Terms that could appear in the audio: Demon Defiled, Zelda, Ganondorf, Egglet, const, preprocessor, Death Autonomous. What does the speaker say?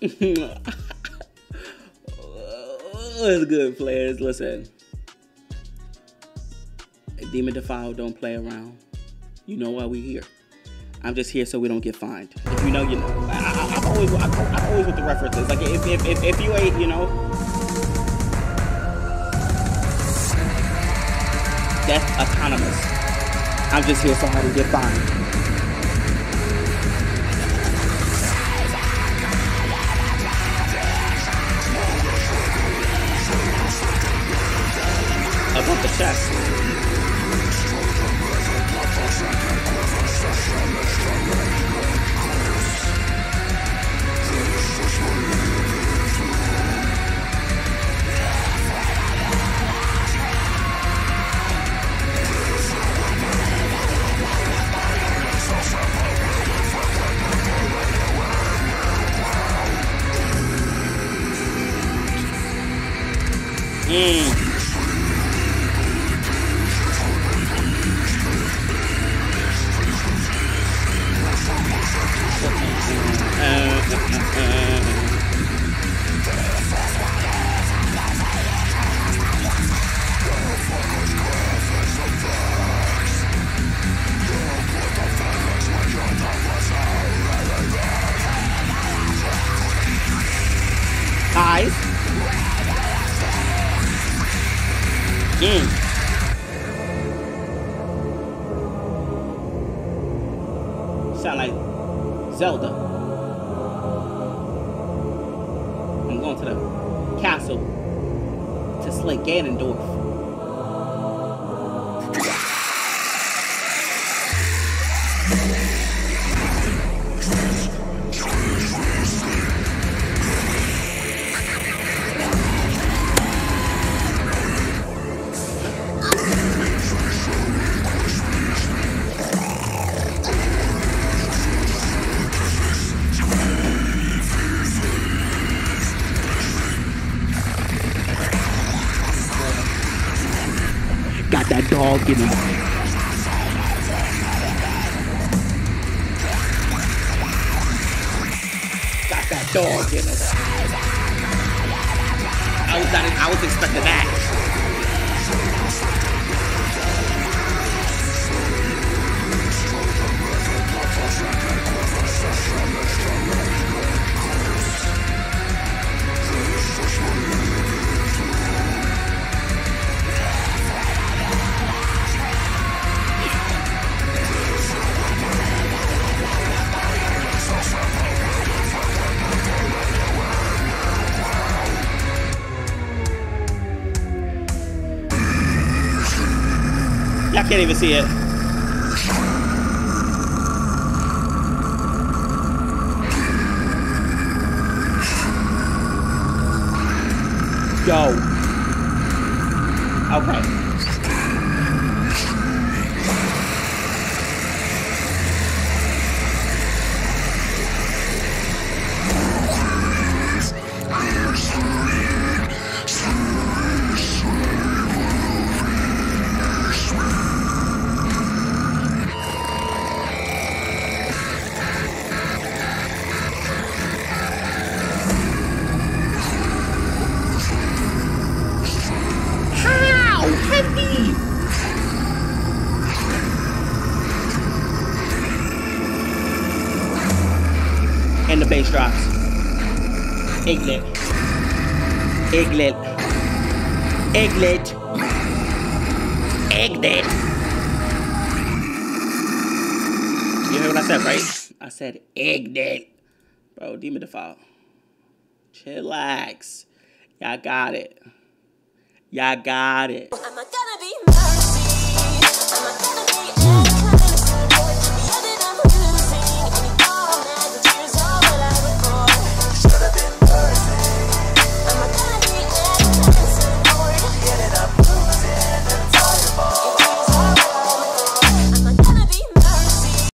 It's good, players. Listen, Demon Defiled don't play around. You know why we here. I'm just here so we don't get fined. If you know, you know. I'm always with the references. Like if you ain't, you know. Death Autonomous. I'm just here so I don't get fined. Above the chest. Sound like Zelda. I'm going to the castle to slay Ganondorf. That dog getting away. Got that dog getting away. I was expecting that. I can't even see it. Go. Okay. And the bass drops. Egglet. Egglet. Egglet. Egglet. You heard what I said, right? I said egglet. Bro, Demon Defiled. Chillax. Y'all got it. Y'all got it.